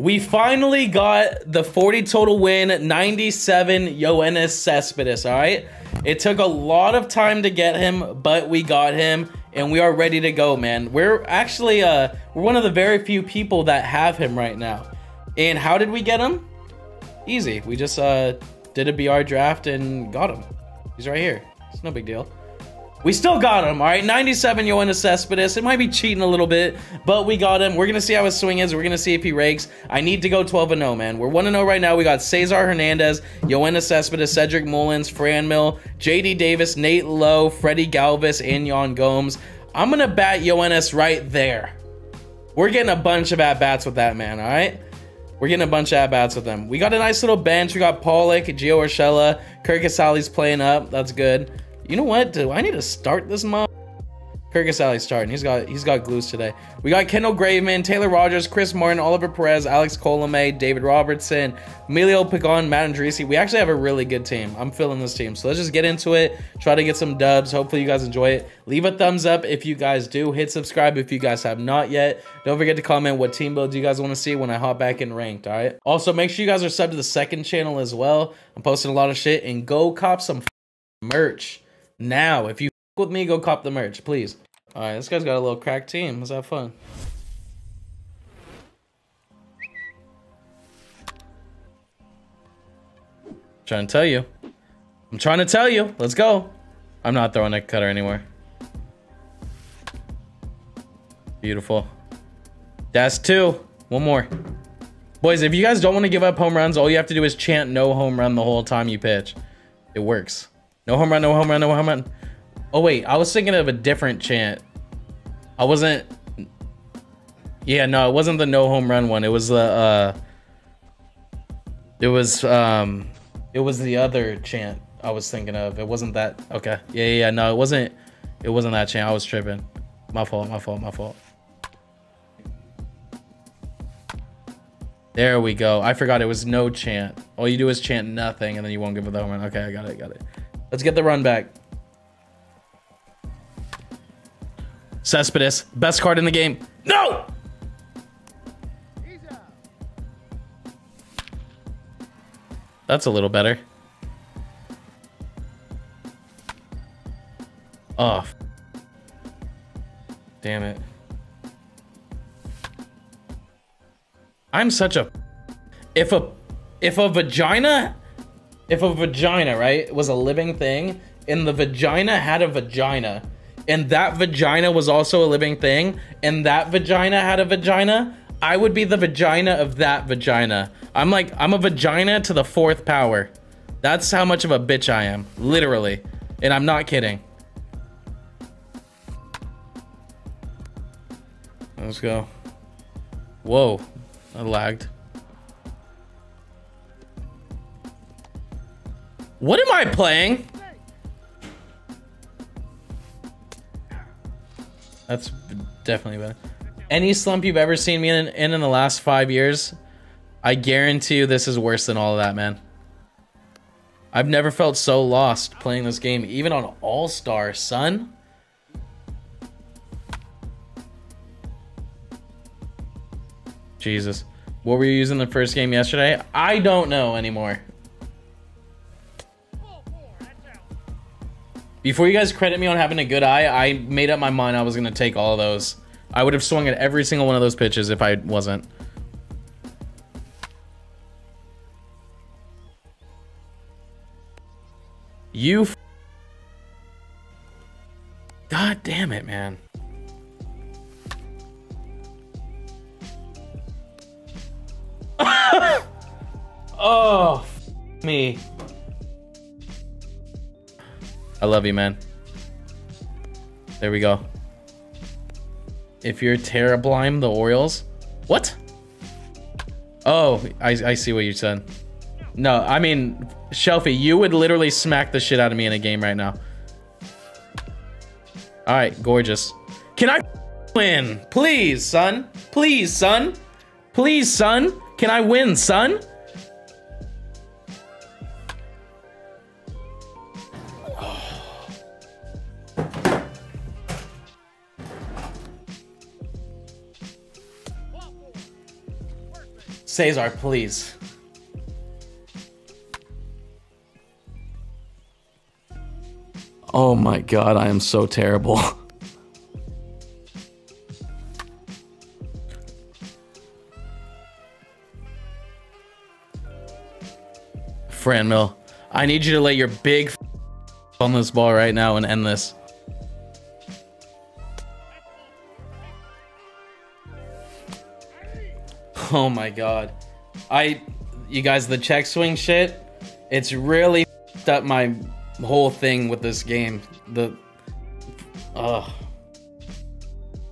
We finally got the 40 total win, 97 Yoenis Cespedes, all right? It took a lot of time to get him, but we got him, and we are ready to go, man. We're actually we're one of the very few people that have him right now. And how did we get him? Easy. We just did a BR draft and got him. He's right here. It's no big deal. We still got him, all right? 97 Yoenis Cespedes. It might be cheating a little bit, but we got him. We're going to see how his swing is. We're going to see if he rakes. I need to go 12-0, man. We're 1-0 right now. We got Cesar Hernandez, Yoenis Cespedes, Cedric Mullins, Franmil, J.D. Davis, Nate Lowe, Freddie Galvis, and Yon Gomes. I'm going to bat Yoenis right there. We're getting a bunch of at-bats with that, man, all right? We're getting a bunch of at-bats with them. We got a nice little bench. We got Pollock, Gio Urshela, Kurt Casali's playing up. That's good. You know what? Do I need to start this month? Kurt Casali's starting. He's got glues today. We got Kendall Graveman, Taylor Rogers, Chris Martin, Oliver Perez, Alex Colomay, David Robertson, Emilio Pagan, Matt Andresi. We actually have a really good team. I'm feeling this team. So let's just get into it. Try to get some dubs. Hopefully you guys enjoy it. Leave a thumbs up if you guys do. Hit subscribe if you guys have not yet. Don't forget to comment what team build you guys want to see when I hop back in ranked, all right? Also, make sure you guys are subbed to the second channel as well. I'm posting a lot of shit. And go cop some merch. Now, if you f with me, go cop the merch, please. All right, this guy's got a little crack team. Let's have fun. Trying to tell you. I'm trying to tell you. Let's go. I'm not throwing a cutter anywhere. Beautiful. That's two. One more. Boys, if you guys don't want to give up home runs, all you have to do is chant no home run the whole time you pitch. It works. No home run, no home run, no home run. Oh, wait. I was thinking of a different chant. I wasn't... Yeah, no, it wasn't the no home run one. It was the... It was the other chant I was thinking of. It wasn't that... Okay. Yeah. No, it wasn't... It wasn't that chant. I was tripping. My fault. There we go. I forgot it was no chant. All you do is chant nothing, and then you won't give it the home run. Okay, I got it, Let's get the run back. Cespedes, best card in the game. No! That's a little better. Oh. Damn it. I'm such a... If a vagina, right, was a living thing, and the vagina had a vagina, and that vagina was also a living thing, and that vagina had a vagina, I would be the vagina of that vagina. I'm a vagina to the 4th power. That's how much of a bitch I am, literally. And I'm not kidding. Let's go. Whoa, I lagged. What am I playing? That's definitely better. Any slump you've ever seen me in the last 5 years, I guarantee you this is worse than all of that, man. I've never felt so lost playing this game, even on All-Star, son. Jesus. What were you using the first game yesterday? I don't know anymore. Before you guys credit me on having a good eye, I made up my mind I was going to take all of those. I would have swung at every single one of those pitches if I wasn't. You f God damn it, man. Oh, f me. I love you, man. There we go. If you're Terrablime, the Orioles. What? Oh, I see what you said. No, I mean, Shelfie, you would literally smack the shit out of me in a game right now. All right, gorgeous. Can I win? Please, son. Please, son. Can I win, son? Cesar, please. Oh my God, I am so terrible. Franmil, I need you to lay your big f on this ball right now and end this. Oh my God. You guys, the check swing shit, it's really f***ed up my whole thing with this game. The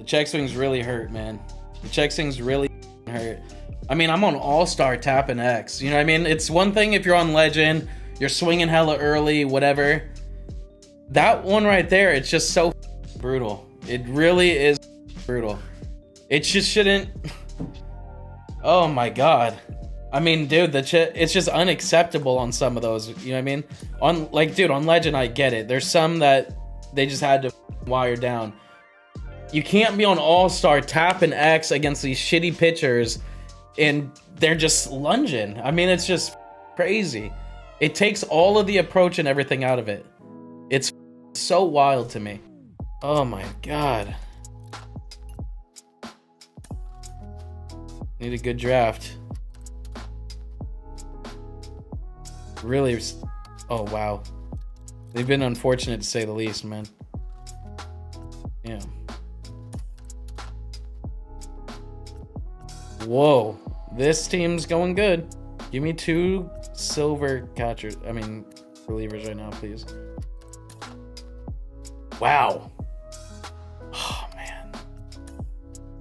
check swings really hurt, man. The check swings really hurt. I mean, I'm on all-star tapping X, you know what I mean? It's one thing if you're on legend, you're swinging hella early, whatever. That one right there, it's just so brutal. It really is brutal. It just shouldn't. Oh my God. I mean, dude, it's just unacceptable on some of those, you know what I mean? On, like, dude, on legend, I get it. There's some that they just had to wire down. You can't be on all-star tapping X against these shitty pitchers and they're just lunging. I mean, it's just crazy. It takes all of the approach and everything out of it. It's so wild to me. Oh my God. Need a good draft. Really, oh wow. They've been unfortunate to say the least, man. Yeah. Whoa. This team's going good. Give me two silver catchers. I mean, relievers right now, please. Wow. Oh, man.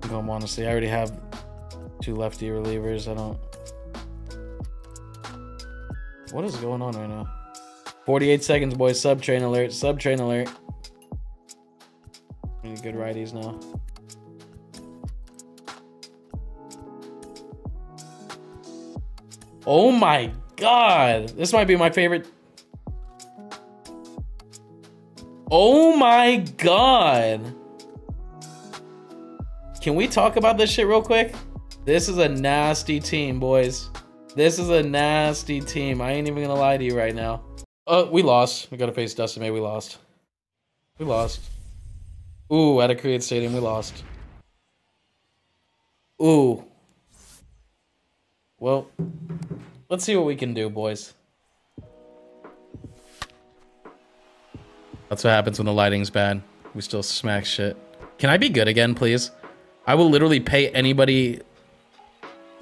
I'm going, honestly, I already have two lefty relievers. I don't... What is going on right now? 48 seconds, boys. Sub-train alert. Sub-train alert. I need good righties now. Oh my God. This might be my favorite. Oh my God. Can we talk about this shit real quick? This is a nasty team, boys. This is a nasty team. I ain't even gonna lie to you right now. We lost. We gotta face Dustin May. We lost. We lost. Ooh, at a Korean stadium, we lost. Ooh. Well, let's see what we can do, boys. That's what happens when the lighting's bad. We still smack shit. Can I be good again, please? I will literally pay anybody.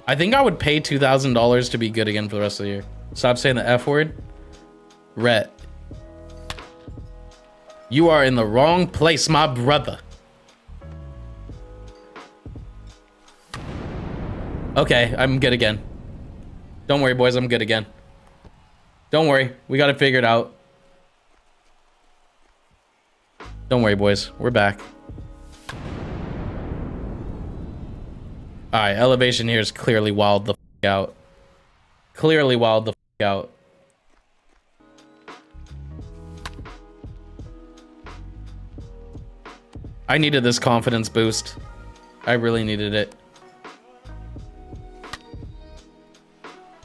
I think I would pay $2,000 to be good again for the rest of the year. Stop saying the F word. Rhett. You are in the wrong place, my brother. Okay, I'm good again. Don't worry, boys. I'm good again. Don't worry. We got it figured out. Don't worry, boys. We're back. All right, elevation here is clearly wild the f*** out. Clearly wild the f*** out. I needed this confidence boost. I really needed it.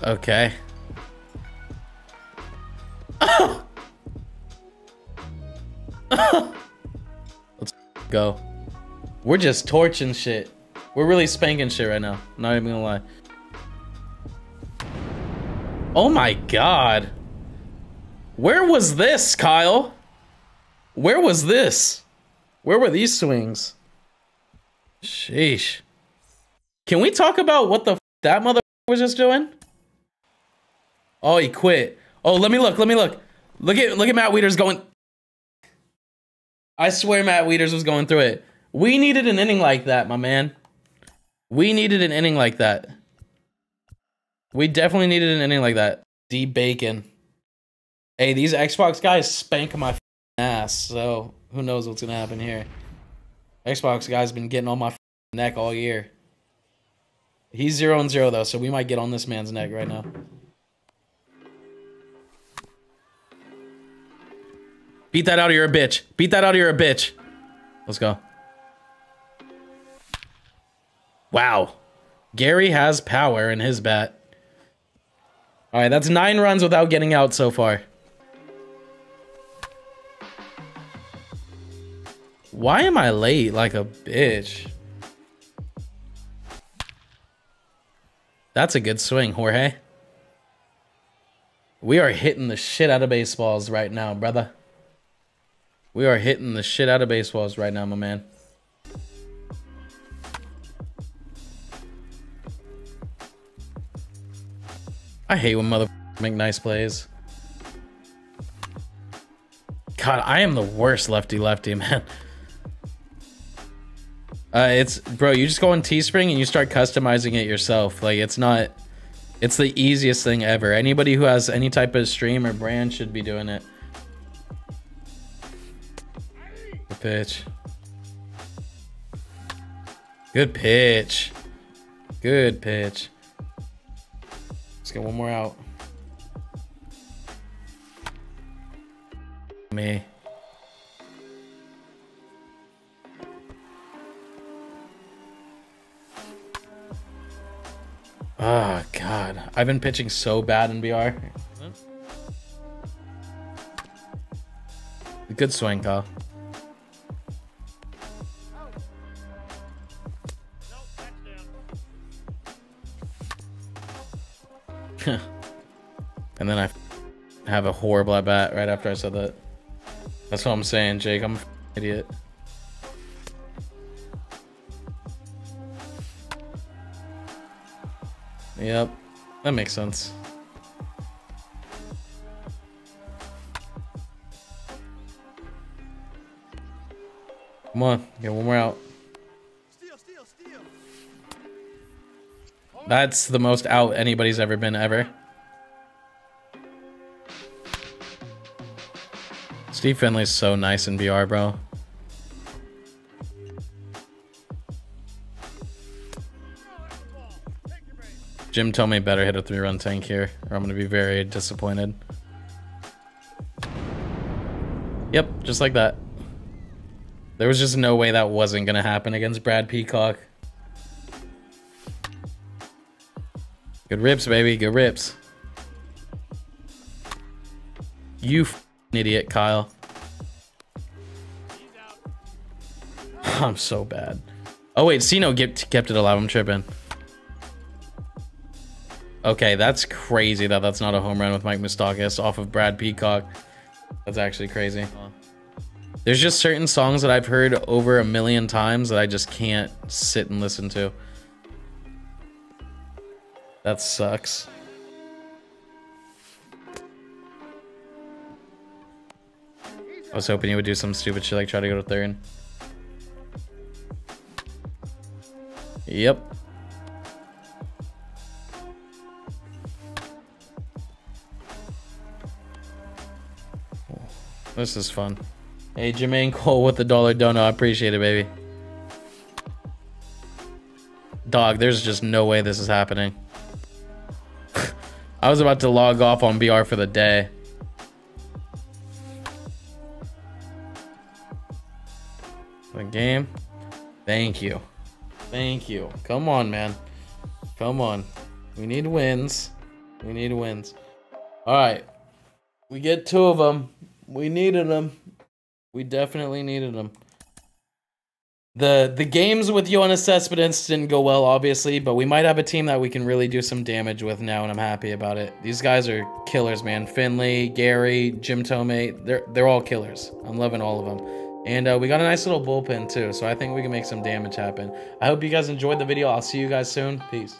Okay. Oh! Oh! Let's go. We're just torching shit. We're really spanking shit right now. Not even gonna lie. Oh my God. Where was this, Kyle? Where was this? Where were these swings? Sheesh. Can we talk about what the f that motherfucker was just doing? Oh, he quit. Oh, let me look. Let me look. Look at Matt Wieters going. I swear Matt Wieters was going through it. We needed an inning like that, my man. We needed an inning like that. We definitely needed an inning like that. D Bacon. Hey, these Xbox guys spank my ass, so who knows what's going to happen here. Xbox guys been getting on my neck all year. He's 0-0 though, so we might get on this man's neck right now. Beat that out of your bitch. Beat that out of your bitch. Let's go. Wow. Gary has power in his bat. All right, that's 9 runs without getting out so far. Why am I late like a bitch? That's a good swing, Jorge. We are hitting the shit out of baseballs right now, brother. We are hitting the shit out of baseballs right now, my man. I hate when motherfuckers make nice plays. God, I am the worst lefty-lefty, man. It's, bro, you just go on Teespring and you start customizing it yourself. Like, it's not, it's the easiest thing ever. Anybody who has any type of stream or brand should be doing it. Good pitch. Good pitch. Good pitch. Let's get one more out. Me. Oh, God. I've been pitching so bad in BR. Good swing, Kyle. And then I have a horrible at bat right after I said that. That's what I'm saying, Jake. I'm an idiot. Yep, that makes sense. Come on, get one more out. That's the most out anybody's ever been, ever. Steve Finley's so nice in VR, bro. Jim told me better hit a 3-run tank here, or I'm going to be very disappointed. Yep, just like that. There was just no way that wasn't going to happen against Brad Peacock. Good rips, baby. Good rips. You idiot, Kyle. I'm so bad. Oh, wait. Sino kept it alive. I'm tripping. Okay, that's crazy that that's not a home run with Mike Moustakis off of Brad Peacock. That's actually crazy. There's just certain songs that I've heard over 1,000,000 times that I just can't sit and listen to. That sucks. I was hoping you would do some stupid shit like try to go to third. Yep. This is fun. Hey, Jermaine Cole with the dollar donut. I appreciate it, baby. Dog, there's just no way this is happening. I was about to log off on BR for the day. The game. Thank you. Thank you. Come on, man. Come on. We need wins. We need wins. All right. We get 2 of them. We needed them. We definitely needed them. The games with Yoenis Cespedes didn't go well, obviously, but we might have a team that we can really do some damage with now, and I'm happy about it. These guys are killers, man. Finley, Gary, Jim Tome, they're all killers. I'm loving all of them. And we got a nice little bullpen, too, so I think we can make some damage happen. I hope you guys enjoyed the video. I'll see you guys soon. Peace.